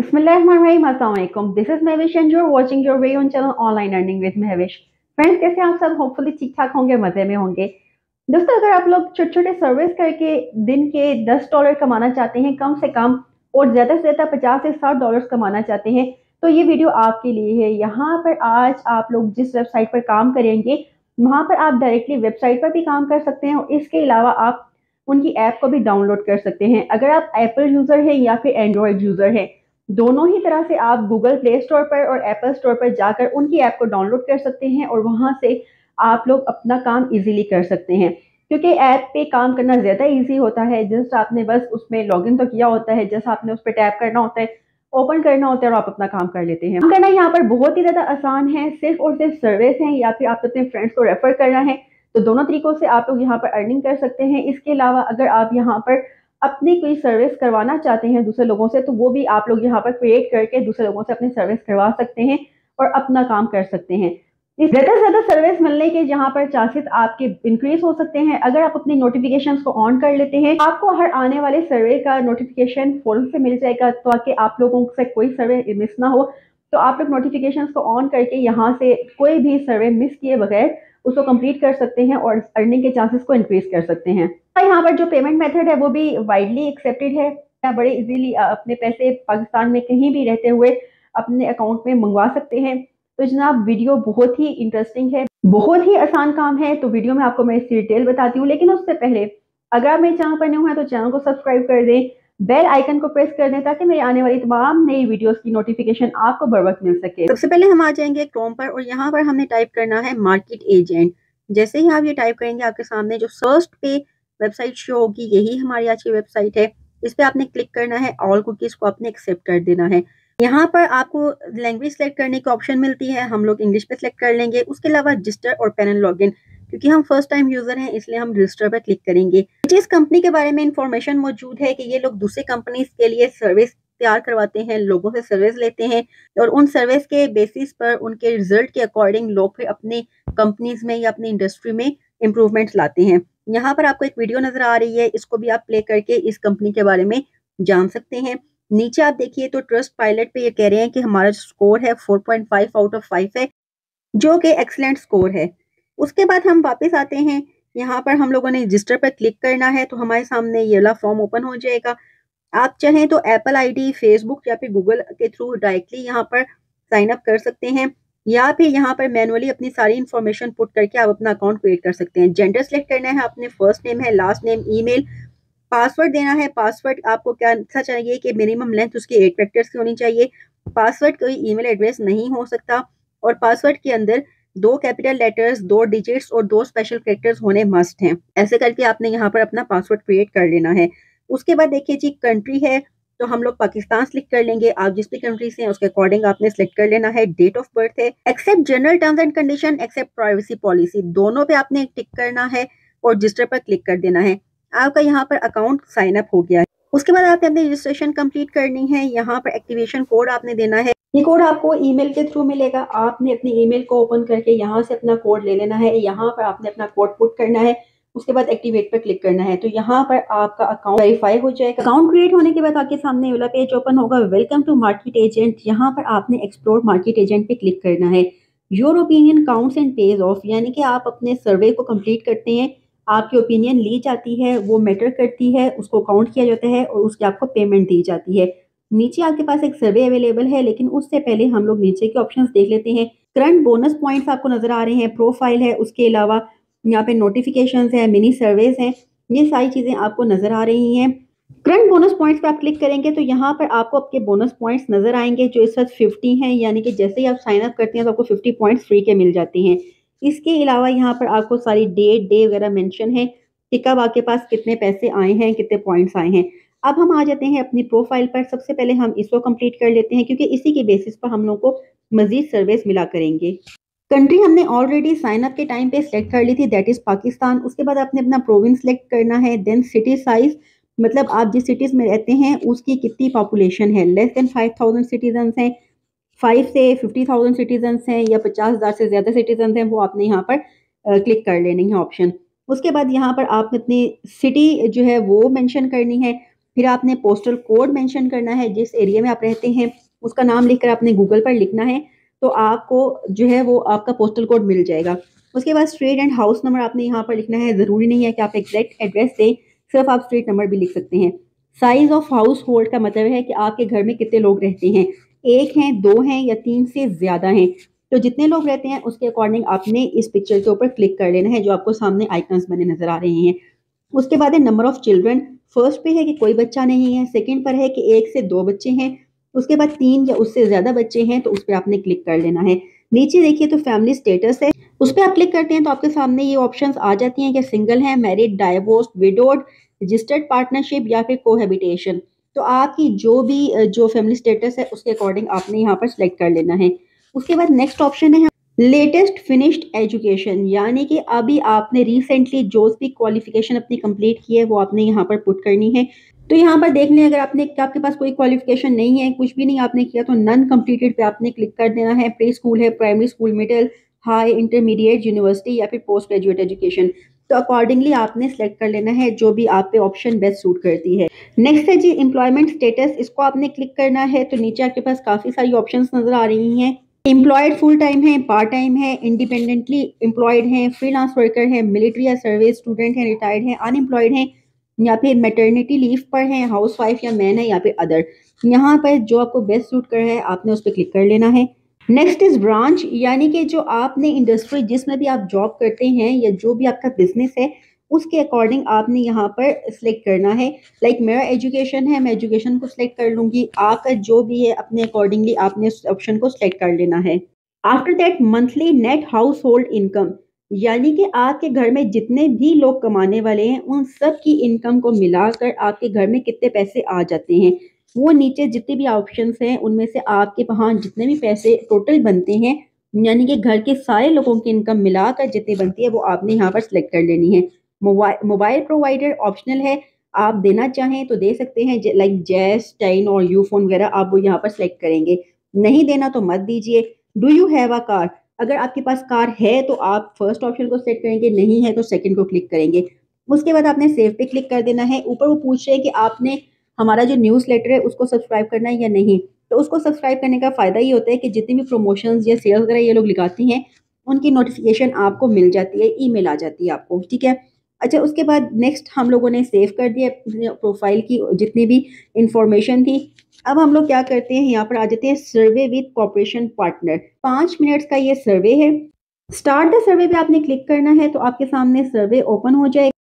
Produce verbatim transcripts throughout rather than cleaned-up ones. बिस्मिल्लाहिर्रहमानिर्रहीम, अस्सलाम वालेकुम। This is Mahvish and you are watching your way on channel online earning with Mahvish. Friends, कैसे आप सब? होपफुली ठीक ठाक होंगे, मजे में होंगे। दोस्तों, अगर आप लोग छोटे छोटे सर्विस करके दिन के दस डॉलर कमाना चाहते हैं कम से कम, और ज़्यादा से ज़्यादा पचास से साठ डॉलर कमाना चाहते हैं, तो ये वीडियो आपके लिए है। यहाँ पर आज आप लोग जिस वेबसाइट पर काम करेंगे वहाँ पर आप डायरेक्टली वेबसाइट पर भी काम कर सकते हैं, और इसके अलावा आप उनकी ऐप को भी डाउनलोड कर सकते हैं। अगर आप एप्पल यूज़र हैं या फिर एंड्रॉयड यूज़र हैं, दोनों ही तरह से आप गूगल प्ले स्टोर पर और एप्पल स्टोर पर जाकर उनकी ऐप को डाउनलोड कर सकते हैं, और वहाँ से आप लोग अपना काम इजीली कर सकते हैं, क्योंकि ऐप पे काम करना ज़्यादा इजी होता है। जस्ट आपने बस उसमें लॉगिन तो किया होता है, जस्ट आपने उस पर टैप करना होता है, ओपन करना होता है, और आप अपना काम कर लेते हैं। काम करना यहाँ पर बहुत ही ज़्यादा आसान है। सिर्फ और सिर्फ सर्विस है या फिर आप अपने फ्रेंड्स को रेफ़र करना है, तो दोनों तरीक़ों से आप लोग यहाँ पर अर्निंग कर सकते हैं। इसके अलावा अगर आप यहाँ पर अपनी कोई सर्विस करवाना चाहते हैं दूसरे लोगों से, तो वो भी आप लोग यहाँ पर क्रिएट करके दूसरे लोगों से अपनी सर्विस करवा सकते हैं और अपना काम कर सकते हैं। ज़्यादा से ज़्यादा सर्विस मिलने के यहाँ पर चांसेस आपके इंक्रीज हो सकते हैं अगर आप अपनी नोटिफिकेशंस को ऑन कर लेते हैं। आपको हर आने वाले सर्वे का नोटिफिकेशन फ़ोन से मिल जाएगा, ताकि आप लोगों से कोई सर्वे मिस ना हो। तो आप लोग नोटिफिकेशंस को ऑन करके यहाँ से कोई भी सर्वे मिस किए बगैर उसको कंप्लीट कर सकते हैं और अर्निंग के चांसेस को इंक्रीज कर सकते हैं। यहाँ पर जो पेमेंट मेथड है वो भी वाइडली एक्सेप्टेड है। आप बड़े इजीली अपने पैसे पाकिस्तान में कहीं भी रहते हुए अपने अकाउंट में मंगवा सकते हैं। तो जनाब, वीडियो बहुत ही इंटरेस्टिंग है, बहुत ही आसान काम है। तो वीडियो में आपको मैं इसकी डिटेल बताती हूँ, लेकिन उससे पहले अगर आप मेरे चैनल पर न्यू हैं तो चैनल को सब्सक्राइब कर दें, बेल आइकन को प्रेस कर दें, ताकि मेरे आने वाली तमाम नई वीडियोस की नोटिफिकेशन आपको बर वक्त मिल सके। सबसे पहले हम आ जाएंगे क्रोम पर, और यहाँ पर हमने टाइप करना है मार्केट एजेंट। जैसे ही आप ये टाइप करेंगे आपके सामने जो सर्च पे वेबसाइट शो होगी, यही हमारी आज की वेबसाइट है। इस पर आपने क्लिक करना है, ऑल कुकीज को आपने एक्सेप्ट कर देना है। यहाँ पर आपको लैंग्वेज सेलेक्ट करने की ऑप्शन मिलती है, हम लोग इंग्लिश पे सेलेक्ट कर लेंगे। उसके अलावा रजिस्टर और पैनल लॉगिन, क्योंकि हम फर्स्ट टाइम यूजर हैं इसलिए हम रजिस्टर पर क्लिक करेंगे। जिस कंपनी के बारे में इंफॉर्मेशन मौजूद है कि ये लोग दूसरी कंपनीज के लिए सर्विस तैयार करवाते हैं, लोगों से सर्विस लेते हैं, और उन सर्विस के बेसिस पर उनके रिजल्ट के अकॉर्डिंग लोग फिर अपने कंपनीज में या अपनी इंडस्ट्री में इम्प्रूवमेंट लाते हैं। यहाँ पर आपको एक वीडियो नजर आ रही है, इसको भी आप प्ले करके इस कंपनी के बारे में जान सकते हैं। नीचे आप देखिए तो ट्रस्ट पायलट पे ये कह रहे हैं कि हमारा स्कोर है four point five out of five है, जो कि एक्सीलेंट स्कोर है। उसके बाद हम वापस आते हैं, यहाँ पर हम लोगों ने रजिस्टर पर क्लिक करना है, तो हमारे सामने ये वाला फॉर्म ओपन हो जाएगा। आप चाहें तो एप्पल आईडी, फेसबुक या फिर गूगल के थ्रू डायरेक्टली यहाँ पर साइन अप कर सकते हैं, या फिर यहाँ पर मैनुअली अपनी सारी इन्फॉर्मेशन पुट करके आप अपना अकाउंट क्रिएट कर सकते हैं। जेंडर सेलेक्ट करना है आपने, फर्स्ट नेम है, लास्ट नेम, ईमेल, पासवर्ड देना है। पासवर्ड आपको क्या अच्छा चाहिए कि मिनिमम लेंथ उसकी एट फैक्टर्स की होनी चाहिए। पासवर्ड कोई ईमेल एड्रेस नहीं हो सकता, और पासवर्ड के अंदर दो कैपिटल लेटर्स, दो डिजिट्स और दो स्पेशल कैरेक्टर्स होने मस्ट हैं। ऐसे करके आपने यहाँ पर अपना पासवर्ड क्रिएट कर लेना है। उसके बाद देखिए जी, कंट्री है तो हम लोग पाकिस्तान सेलेक्ट कर लेंगे। आप जिस भी कंट्री से हैं उसके अकॉर्डिंग आपने सेलेक्ट कर लेना है। डेट ऑफ बर्थ है, accept general terms and condition, accept privacy policy, दोनों पे आपने टिक करना है और रजिस्टर पर क्लिक कर देना है। आपका यहाँ पर अकाउंट साइन अप हो गया है। उसके बाद आपने अपनी रजिस्ट्रेशन कंप्लीट करनी है, यहाँ पर एक्टिवेशन कोड आपने देना है। ये कोड आपको ईमेल के थ्रू मिलेगा। आपने अपनी ईमेल को ओपन करके यहाँ से अपना कोड ले लेना है, यहाँ पर आपने अपना कोड पुट करना है, उसके बाद एक्टिवेट पर क्लिक करना है। तो यहाँ पर आपका अकाउंट वेरीफाई हो जाएगा। अकाउंट क्रिएट होने के बाद आपके सामने वाला पेज ओपन होगा, वेलकम टू मार्केट एजेंट। यहाँ पर आपने एक्सप्लोर मार्केट एजेंट पे क्लिक करना है। Your opinion counts and page of, यानी कि आप अपने सर्वे को कंप्लीट करते हैं, आपकी ओपिनियन ली जाती है, वो मैटर करती है, उसको काउंट किया जाता है और उसकी आपको पेमेंट दी जाती है। नीचे आपके पास एक सर्वे अवेलेबल है, लेकिन उससे पहले हम लोग नीचे के ऑप्शंस देख लेते हैं। करंट बोनस पॉइंट्स आपको नजर आ रहे हैं, प्रोफाइल है, उसके अलावा यहाँ पे नोटिफिकेशंस है, मिनी सर्वेस हैं, ये सारी चीज़ें आपको नज़र आ रही हैं। करंट बोनस पॉइंट्स पे आप क्लिक करेंगे तो यहाँ पर आपको आपके बोनस पॉइंट्स नज़र आएंगे, जो इस वक्त पचास हैं, यानी कि जैसे ही आप साइन अप करते हैं तो आपको पचास पॉइंट्स फ्री के मिल जाते हैं। इसके अलावा यहाँ पर आपको सारी डेट डे वगैरह मैंशन है कि कब आपके पास कितने पैसे आए हैं, कितने पॉइंट्स आए हैं। अब हम आ जाते हैं अपनी प्रोफाइल पर। सबसे पहले हम इसको कंप्लीट कर लेते हैं, क्योंकि इसी के बेसिस पर हम लोग को मज़ीद सर्वेस मिला करेंगे। कंट्री हमने ऑलरेडी साइन अप के टाइम पे सेलेक्ट कर ली थी, दैट इज़ पाकिस्तान। उसके बाद आपने अपना प्रोविंस सेलेक्ट करना है, देन सिटी साइज, मतलब आप जिस सिटीज़ में रहते हैं उसकी कितनी पॉपुलेशन है। Less than five thousand citizens हैं, फाइव से फिफ्टी थाउजेंड सिटीजन्स हैं, या पचास हज़ार से ज़्यादा सिटीजन्स हैं, वो आपने यहाँ पर क्लिक कर लेनी है ऑप्शन। उसके बाद यहाँ पर आपने अपनी सिटी जो है वो मैंशन करनी है, फिर आपने पोस्टल कोड मेंशन करना है, जिस एरिया में आप रहते हैं उसका नाम लिखकर आपने गूगल पर लिखना है, तो आपको जो है वो आपका पोस्टल कोड मिल जाएगा। उसके बाद स्ट्रीट एंड हाउस नंबर आपने यहाँ पर लिखना है। ज़रूरी नहीं है कि आप एग्जैक्ट एड्रेस दें, सिर्फ आप स्ट्रीट नंबर भी लिख सकते हैं। साइज़ ऑफ हाउस होल्ड का मतलब है कि आपके घर में कितने लोग रहते हैं, एक हैं, दो हैं या तीन से ज़्यादा हैं। तो जितने लोग रहते हैं उसके अकॉर्डिंग आपने इस पिक्चर के ऊपर क्लिक कर लेना है, जो आपको सामने आइकन्स बने नज़र आ रहे हैं। उसके बाद है नंबर ऑफ़ चिल्ड्रन। फर्स्ट पे है कि कोई बच्चा नहीं है, सेकंड पर है कि एक से दो बच्चे हैं, उसके बाद तीन या उससे ज़्यादा बच्चे हैं, तो उस पर आपने क्लिक कर लेना है। नीचे देखिए तो फैमिली स्टेटस है, उस पर आप क्लिक करते हैं तो आपके सामने ये ऑप्शंस आ जाती हैं कि सिंगल हैं, married, divorce, widowed, registered partnership या फिर कोहैबिटेशन। तो आपकी जो भी जो फैमिली स्टेटस है उसके अकॉर्डिंग आपने यहाँ पर सिलेक्ट कर लेना है। उसके बाद नेक्स्ट ऑप्शन है लेटेस्ट फिनिश्ड एजुकेशन, यानी कि अभी आपने रिसेंटली जो भी क्वालिफिकेशन अपनी कंप्लीट की है वो आपने यहाँ पर पुट करनी है। तो यहाँ पर देख लें, अगर आपने आपके पास कोई क्वालिफिकेशन नहीं है, कुछ भी नहीं आपने किया, तो नन कंप्लीटेड पे आपने क्लिक कर देना है। प्री स्कूल है, primary school, middle, high, intermediate, university या फिर पोस्ट ग्रेजुएट एजुकेशन। तो अकॉर्डिंगली आपने सेलेक्ट कर लेना है जो भी आप पे ऑप्शन बेस्ट सूट करती है। नेक्स्ट है जी एम्प्लॉयमेंट स्टेटस, इसको आपने क्लिक करना है। तो नीचे आपके पास काफ़ी सारी ऑप्शन नज़र आ रही हैं। एम्प्लॉयड फुल टाइम है, पार्ट टाइम है, इंडिपेंडेंटली एम्प्लॉयड है, फ्रीलांस वर्कर है, मिलिट्री या सर्विस, स्टूडेंट है, रिटायर्ड है, अनएम्प्लॉयड है, या फिर मैटरनिटी लीव पर है, हाउसवाइफ या मैन है, या फिर अदर। यहाँ पर जो आपको बेस्ट सूट कर है आपने उस पर क्लिक कर लेना है। नेक्स्ट इज ब्रांच, यानी कि जो आपने इंडस्ट्री जिसमें भी आप जॉब करते हैं या जो भी आपका बिजनेस है उसके अकॉर्डिंग आपने यहाँ पर सिलेक्ट करना है। लाइक like, मेरा एजुकेशन है, मैं एजुकेशन को सिलेक्ट कर लूँगी। आपका जो भी है अपने अकॉर्डिंगली आपने उस ऑप्शन को सिलेक्ट कर लेना है। After that monthly net house hold income, यानी कि आपके घर में जितने भी लोग कमाने वाले हैं उन सब की इनकम को मिलाकर आपके घर में कितने पैसे आ जाते हैं, वो नीचे जितने भी ऑप्शंस हैं उनमें से आपके वहाँ जितने भी पैसे टोटल बनते हैं, यानी कि घर के सारे लोगों की इनकम मिलाकर जितनी बनती है वो आपने यहाँ पर सिलेक्ट कर लेनी है। मोबाइल मोबाइल प्रोवाइडर ऑप्शनल है, आप देना चाहें तो दे सकते हैं, लाइक जैस, टाइन और यूफोन वगैरह आप वो यहाँ पर सिलेक्ट करेंगे। नहीं देना तो मत दीजिए। Do you have a car, अगर आपके पास कार है तो आप फर्स्ट ऑप्शन को सिलेक्ट करेंगे, नहीं है तो सेकंड को क्लिक करेंगे। उसके बाद आपने सेव पे क्लिक कर देना है। ऊपर वो पूछ रहे हैं कि आपने हमारा जो न्यूज़लेटर है उसको सब्सक्राइब करना है या नहीं, तो उसको सब्सक्राइब करने का फ़ायदा ये होता है कि जितनी भी प्रोमोशंस या सेल्स वगैरह ये लोग लगाते हैं उनकी नोटिफिकेशन आपको मिल जाती है, ईमेल आ जाती है आपको, ठीक है। अच्छा, उसके बाद नेक्स्ट हम लोगों ने सेव कर दिया अपने प्रोफाइल की जितनी भी इंफॉर्मेशन थी। अब हम लोग क्या करते हैं, यहाँ पर आ जाते हैं सर्वे विद कॉर्पोरेशन पार्टनर। पाँच मिनट्स का ये सर्वे है। स्टार्ट द सर्वे पे आपने क्लिक करना है तो आपके सामने सर्वे ओपन हो जाएगा।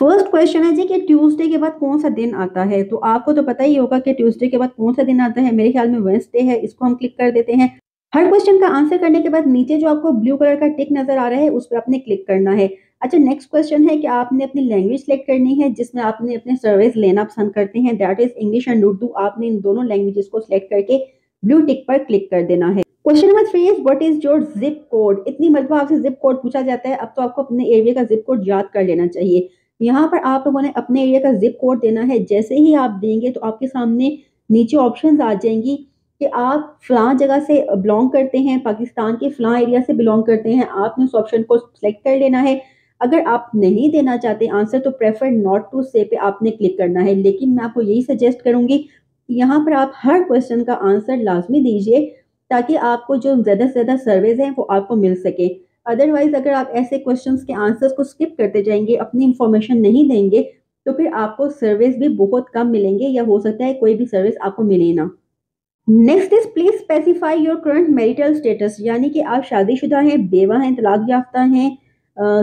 फर्स्ट क्वेश्चन है जी कि ट्यूसडे के बाद कौन सा दिन आता है, तो आपको तो पता ही होगा कि ट्यूसडे के बाद कौन सा दिन आता है। मेरे ख्याल में वेडनेसडे है, इसको हम क्लिक कर देते हैं। हर क्वेश्चन का आंसर करने के बाद नीचे जो आपको ब्लू कलर का टिक नजर आ रहा है उस पर आपने क्लिक करना है। अच्छा, नेक्स्ट क्वेश्चन है कि आपने अपनी लैंग्वेज सेलेक्ट करनी है जिसमें आपने अपने सर्विस लेना पसंद करते हैं, that is English and Urdu. आपने इन दोनों लैंग्वेजेस को सिलेक्ट करके ब्लू टिक पर क्लिक कर देना है। Question number three is what is your zip code. इतनी मर्तबा आपसे जिप कोड पूछा जाता है, अब तो आपको अपने एरिया का जिप कोड याद कर लेना चाहिए। यहाँ पर आप लोगों ने अपने एरिया का जिप कोड देना है। जैसे ही आप देंगे तो आपके सामने नीचे ऑप्शन आ जाएंगी कि आप फलां जगह से बिलोंग करते हैं, पाकिस्तान के फलां एरिया से बिलोंग करते हैं। आपने उस ऑप्शन को सिलेक्ट कर लेना है। अगर आप नहीं देना चाहते आंसर तो प्रेफर नॉट टू से पे आपने क्लिक करना है। लेकिन मैं आपको यही सजेस्ट करूंगी, यहाँ पर आप हर क्वेश्चन का आंसर लाजमी दीजिए ताकि आपको जो ज़्यादा से ज़्यादा सर्वेज हैं वो आपको मिल सके। अदरवाइज़ अगर आप ऐसे क्वेश्चंस के आंसर्स को स्किप करते जाएंगे, अपनी इंफॉर्मेशन नहीं देंगे, तो फिर आपको सर्वेज भी बहुत कम मिलेंगे या हो सकता है कोई भी सर्विस आपको मिले ना। Next is please specify your current marital status, यानी कि आप शादीशुदा हैं, बेवा हैं, तलाक याफ्ता हैं,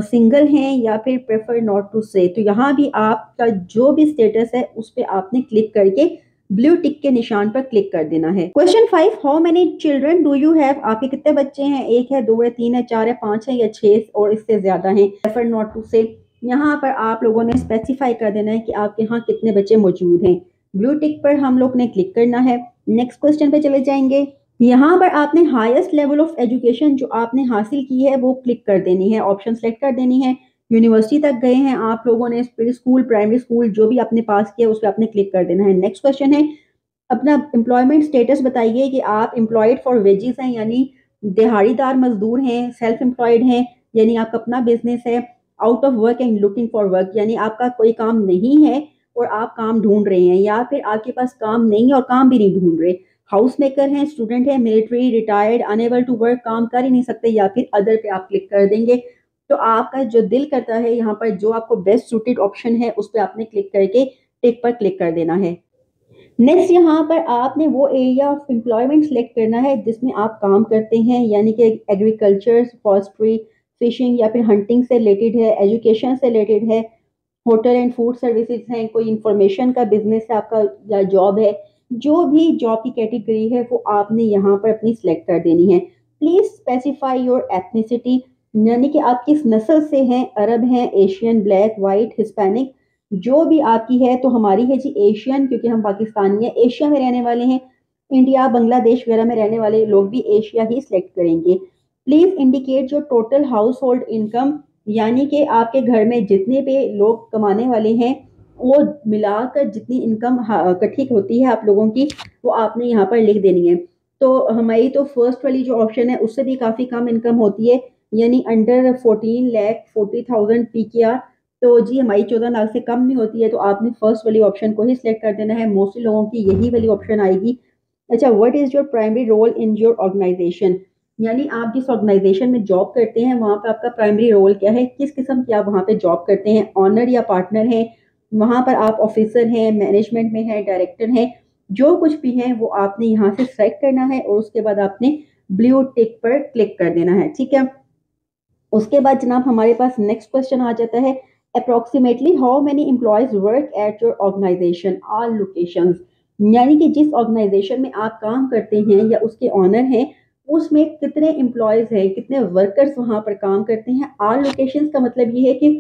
सिंगल uh, हैं या फिर प्रेफर नॉट टू से। तो यहाँ भी आपका जो भी स्टेटस है उस पर आपने क्लिक करके ब्लू टिक के निशान पर क्लिक कर देना है। Question five how many children do you have, आपके कितने बच्चे हैं, एक है, दो है, तीन है, चार है, पाँच है या छः और इससे ज्यादा हैं, प्रेफर नॉट टू से। यहाँ पर आप लोगों ने स्पेसिफाई कर देना है कि आपके यहाँ कितने बच्चे मौजूद हैं। ब्लू टिक पर हम लोग ने क्लिक करना है। नेक्स्ट क्वेश्चन पे चले जाएंगे। यहाँ पर आपने हाईएस्ट लेवल ऑफ एजुकेशन जो आपने हासिल की है वो क्लिक कर देनी है, ऑप्शन सेलेक्ट कर देनी है। यूनिवर्सिटी तक गए हैं आप लोगों ने, प्री स्कूल, प्राइमरी स्कूल, जो भी आपने पास किया उस पर आपने क्लिक कर देना है। नेक्स्ट क्वेश्चन है अपना एम्प्लॉयमेंट स्टेटस बताइए कि आप एम्प्लॉयड फॉर वेजेस हैं, यानी दिहाड़ीदार मजदूर हैं, सेल्फ एम्प्लॉयड हैं, यानी आपका अपना बिजनेस है, out of work and looking for work, यानी आपका कोई काम नहीं है और आप काम ढूंढ रहे हैं या फिर आपके पास काम नहीं है और काम भी नहीं ढूंढ रहे, हाउस मेकर हैं, स्टूडेंट हैं, military, retired, unable to work, काम कर ही नहीं सकते, या फिर अदर पे आप क्लिक कर देंगे। तो आपका जो दिल करता है यहाँ पर जो आपको बेस्ट सूटेड ऑप्शन है उस पर आपने क्लिक करके टिक पर क्लिक कर देना है। नेक्स्ट यहाँ पर आपने वो एरिया ऑफ एम्प्लॉयमेंट सेलेक्ट करना है जिसमें आप काम करते हैं, यानी कि एग्रीकल्चर, फॉरेस्ट्री, फिशिंग या फिर हंटिंग से रिलेटेड है, एजुकेशन से रिलेटेड है, होटल एंड फूड सर्विसेज हैं, कोई इंफॉर्मेशन का बिजनेस है आपका या जॉब है, जो भी जॉब की कैटेगरी है वो आपने यहाँ पर अपनी सिलेक्ट कर देनी है। प्लीज स्पेसिफाई योर एथनिसिटी, यानी कि आप किस नस्ल से हैं, अरब हैं, एशियन, ब्लैक, वाइट, हिस्पैनिक, जो भी आपकी है। तो हमारी है जी एशियन, क्योंकि हम पाकिस्तानी हैं, एशिया में रहने वाले हैं, इंडिया, बांग्लादेश वगैरह में रहने वाले लोग भी एशिया ही सिलेक्ट करेंगे। Please indicate your total house hold income, यानी कि आपके घर में जितने भी लोग कमाने वाले हैं वो मिलाकर जितनी इनकम इकट्ठी होती है आप लोगों की वो आपने यहाँ पर लिख देनी है। तो हमारी तो फर्स्ट वाली जो ऑप्शन है उससे भी काफ़ी कम इनकम होती है, यानी under fourteen lakh forty thousand P K R, तो जी हमारी चौदह लाख से कम नहीं होती है, तो आपने फर्स्ट वाली ऑप्शन को ही सिलेक्ट कर देना है। मोस्टली लोगों की यही वाली ऑप्शन आएगी। अच्छा, what is your primary role in your organisation, यानी आप जिस ऑर्गेनाइजेशन में जॉब करते हैं वहाँ पर आपका प्राइमरी रोल क्या है, किस किस्म की आप वहाँ पर जॉब करते हैं, ऑनर या पार्टनर हैं, वहाँ पर आप ऑफिसर हैं, मैनेजमेंट में हैं, डायरेक्टर हैं, जो कुछ भी हैं वो आपने यहाँ से सेलेक्ट करना है और उसके बाद आपने ब्लू टिक पर क्लिक कर देना है। ठीक है, उसके बाद जनाब हमारे पास नेक्स्ट क्वेश्चन आ जाता है, approximately how many employees work at your organisation all locations, यानी कि जिस ऑर्गेनाइजेशन में आप काम करते हैं या उसके ऑनर हैं उसमें कितने एम्प्लॉयज हैं, कितने वर्कर्स वहाँ पर काम करते हैं। ऑल लोकेशंस का मतलब ये है कि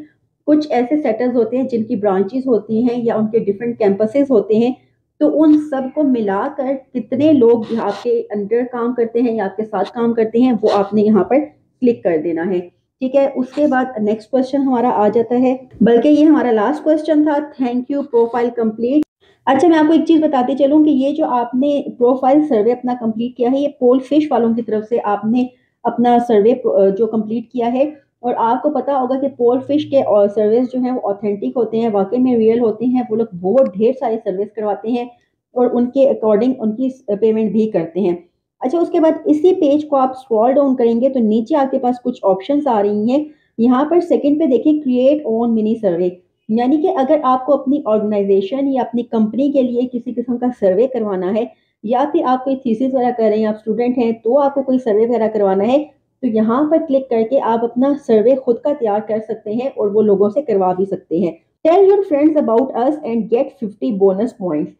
कुछ ऐसे सेटर्स होते हैं जिनकी ब्रांचेस होती हैं या उनके डिफरेंट कैंपसेस होते हैं, तो उन सब को मिलाकर कितने लोग आपके अंडर काम करते हैं या आपके साथ काम करते हैं वो आपने यहाँ पर क्लिक कर देना है। ठीक है, उसके बाद नेक्स्ट क्वेश्चन हमारा आ जाता है, बल्कि ये हमारा लास्ट क्वेश्चन था, थैंक यू प्रोफाइल कंप्लीट। अच्छा, मैं आपको एक चीज़ बताती चलूँ कि ये जो आपने प्रोफाइल सर्वे अपना कंप्लीट किया है, ये पोल फिश वालों की तरफ से आपने अपना सर्वे जो कंप्लीट किया है, और आपको पता होगा कि पोल फिश के और सर्वेस जो हैं वो ऑथेंटिक होते हैं, वाकई में रियल होते हैं, वो लोग बहुत ढेर सारे सर्विस करवाते हैं और उनके अकॉर्डिंग उनकी पेमेंट भी करते हैं। अच्छा, उसके बाद इसी पेज को आप स्क्रॉल डाउन करेंगे तो नीचे आपके पास कुछ ऑप्शंस आ रही हैं। यहाँ पर सेकंड पे देखिए क्रिएट ओन मिनी सर्वे, यानी कि अगर आपको अपनी ऑर्गेनाइजेशन या अपनी कंपनी के लिए किसी किस्म का सर्वे करवाना है, या फिर आप कोई थीसिस वगैरह कर रहे हैं, आप स्टूडेंट हैं तो आपको कोई सर्वे वगैरह करवाना है, तो यहाँ पर क्लिक करके आप अपना सर्वे खुद का तैयार कर सकते हैं और वो लोगों से करवा भी सकते हैं। Tell your friends about us and get fifty bonus points,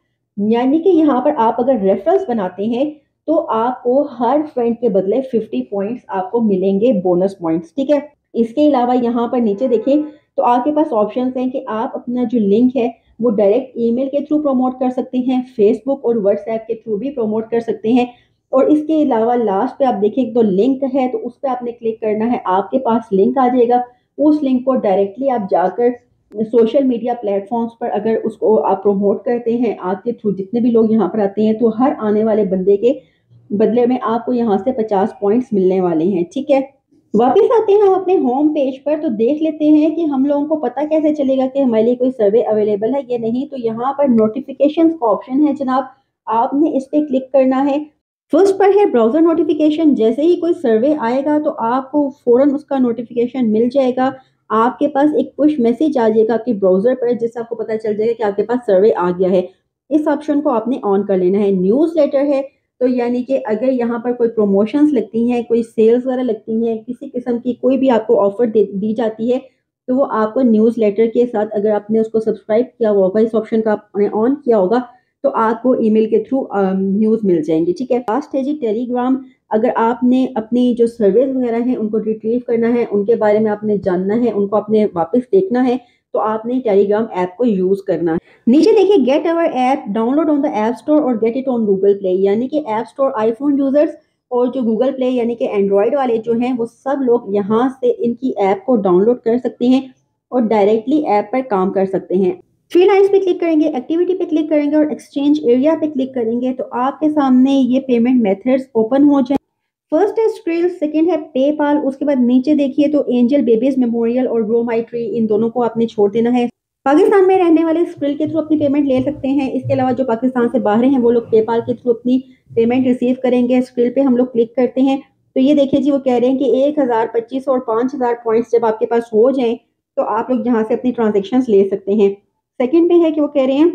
यानी कि यहाँ पर आप अगर रेफरेंस बनाते हैं तो आपको हर फ्रेंड के बदले फिफ्टी पॉइंट्स आपको मिलेंगे, बोनस पॉइंट्स। ठीक है, इसके अलावा यहाँ पर नीचे देखें तो आपके पास ऑप्शंस हैं कि आप अपना जो लिंक है वो डायरेक्ट ईमेल के थ्रू प्रमोट कर सकते हैं, फेसबुक और व्हाट्सएप के थ्रू भी प्रमोट कर सकते हैं, और इसके अलावा लास्ट पे आप देखें तो लिंक है तो उस पर आपने क्लिक करना है, आपके पास लिंक आ जाएगा, उस लिंक को डायरेक्टली आप जाकर सोशल मीडिया प्लेटफॉर्म्स पर अगर उसको आप प्रमोट करते हैं, आपके थ्रू जितने भी लोग यहाँ पर आते हैं तो हर आने वाले बंदे के बदले में आपको यहाँ से पचास पॉइंट्स मिलने वाले हैं। ठीक है, वापस आते हैं हम अपने होम पेज पर, तो देख लेते हैं कि हम लोगों को पता कैसे चलेगा कि हमारे लिए कोई सर्वे अवेलेबल है या नहीं। तो यहाँ पर नोटिफिकेशंस का ऑप्शन है जनाब, आपने इस पर क्लिक करना है। फर्स्ट पर है ब्राउजर नोटिफिकेशन, जैसे ही कोई सर्वे आएगा तो आपको फौरन उसका नोटिफिकेशन मिल जाएगा, आपके पास एक पुश मैसेज आ जाएगा आपके ब्राउजर पर जिससे आपको पता चल जाएगा कि आपके पास सर्वे आ गया है। इस ऑप्शन को आपने ऑन कर लेना है। न्यूज़लेटर है तो यानी कि अगर यहाँ पर कोई प्रमोशंस लगती हैं, कोई सेल्स वगैरह लगती हैं, किसी किस्म की कोई भी आपको ऑफर दी जाती है तो वो आपको न्यूज़लेटर के साथ, अगर आपने उसको सब्सक्राइब किया होगा, इस ऑप्शन का आपने ऑन किया होगा तो आपको ईमेल के थ्रू न्यूज़ मिल जाएंगी। ठीक है, लास्ट है जी टेलीग्राम, अगर आपने अपनी जो सर्विस वगैरह हैं उनको रिट्रीव करना है, उनके बारे में आपने जानना है, उनको आपने वापस देखना है तो आपने टेलीग्राम ऐप को यूज़ करना है। नीचे देखिए get our app, download on the app store और get it on Google Play, यानी कि ऐप स्टोर आईफोन यूज़र्स और जो गूगल प्ले यानी कि एंड्रॉयड वाले जो हैं वो सब लोग यहाँ से इनकी ऐप को डाउनलोड कर सकते हैं और डायरेक्टली ऐप पर काम कर सकते हैं। थ्री लाइन्स पे क्लिक करेंगे, एक्टिविटी पे क्लिक करेंगे और एक्सचेंज एरिया पे क्लिक करेंगे तो आपके सामने ये पेमेंट मेथड्स ओपन हो जाए। फर्स्ट है स्क्रिल, सेकंड है पेपाल, उसके बाद नीचे देखिए तो एंजल बेबीज मेमोरियल और ग्रो माई ट्री, इन दोनों को आपने छोड़ देना है। पाकिस्तान में रहने वाले स्प्रिल के थ्रू अपनी पेमेंट ले सकते हैं। इसके अलावा जो पाकिस्तान से बाहर हैं वो लोग पेपाल के थ्रू अपनी पेमेंट रिसीव करेंगे। स्प्रिल पे हम लोग क्लिक करते हैं तो ये देखिए जी वो कह रहे हैं कि एक हज़ार पच्चीस और पाँच हज़ार पॉइंट्स जब आपके पास हो जाएं तो आप लोग यहाँ से अपनी ट्रांजेक्शन्स ले सकते हैं। सेकेंड पे है कि वो कह रहे हैं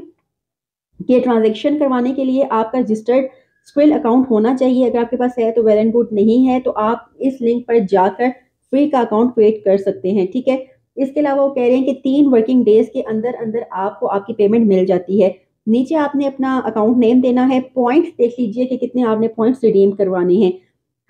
कि ट्रांजेक्शन करवाने के लिए आपका रजिस्टर्ड स्प्रिल अकाउंट होना चाहिए। अगर आपके पास है तो वेल एंड गुड, नहीं है तो आप इस लिंक पर जाकर फ्री का अकाउंट क्रिएट कर सकते हैं। ठीक है, इसके अलावा वो कह रहे हैं कि तीन वर्किंग डेज के अंदर अंदर आपको आपकी पेमेंट मिल जाती है। नीचे आपने अपना अकाउंट नेम देना है, पॉइंट्स देख लीजिए कि कितने आपने पॉइंट्स रिडीम करवाने हैं।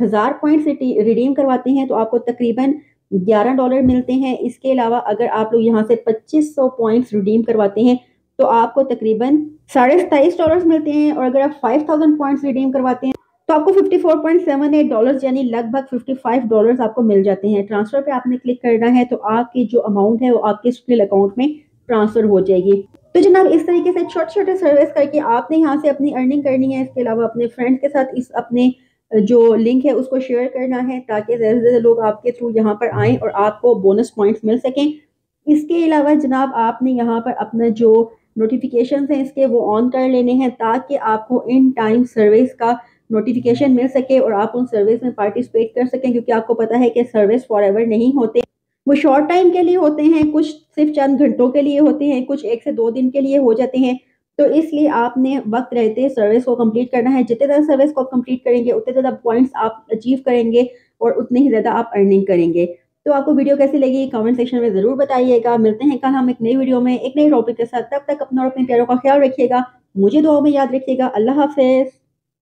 हज़ार पॉइंट्स रिडीम करवाते हैं तो आपको तकरीबन ग्यारह डॉलर मिलते हैं। इसके अलावा अगर आप लोग यहाँ से पच्चीस सौ पॉइंट्स रिडीम करवाते हैं तो आपको तकरीबन साढ़े सताईस डॉलर मिलते हैं, और अगर आप फाइव थाउजेंड पॉइंट्स रिडीम करवाते हैं तो आपको fifty four point seven eight dollar यानी लगभग फिफ्टी फाइव डॉलर आपको मिल जाते हैं। ट्रांसफर पे आपने क्लिक करना है तो आपकी जो अमाउंट है वो आपके स्प्रिल अकाउंट में ट्रांसफर हो जाएगी। तो जनाब इस तरीके से छोटे छोटे सर्विस करके आपने यहाँ से अपनी अर्निंग करनी है। इसके अलावा अपने फ्रेंड्स के साथ इस अपने जो लिंक है उसको शेयर करना है ताकि ज़्यादा से ज़्यादा लोग आपके थ्रू यहाँ पर आएँ और आपको बोनस पॉइंट्स मिल सकें। इसके अलावा जनाब आपने यहाँ पर अपना जो नोटिफिकेशंस हैं इसके वो ऑन कर लेने हैं ताकि आपको इन टाइम सर्विस का नोटिफिकेशन मिल सके और आप उन सर्विस में पार्टिसिपेट कर सकें, क्योंकि आपको पता है कि सर्विस फॉर एवर नहीं होते, वो शॉर्ट टाइम के लिए होते हैं, कुछ सिर्फ चंद घंटों के लिए होते हैं, कुछ एक से दो दिन के लिए हो जाते हैं। तो इसलिए आपने वक्त रहते सर्विस को कंप्लीट करना है। जितने ज़्यादा सर्विस को आप कंप्लीट करेंगे उतने ज़्यादा पॉइंट्स आप अचीव करेंगे और उतने ही ज़्यादा आप अर्निंग करेंगे। तो आपको वीडियो कैसी लगी कमेंट सेक्शन में ज़रूर बताइएगा। मिलते हैं कल हम एक नई वीडियो में एक नई टॉपिक के साथ। तब तक अपना और अपने प्यारों का ख्याल रखिएगा, मुझे दुआओं में याद रखिएगा। अल्लाह हाफिज़।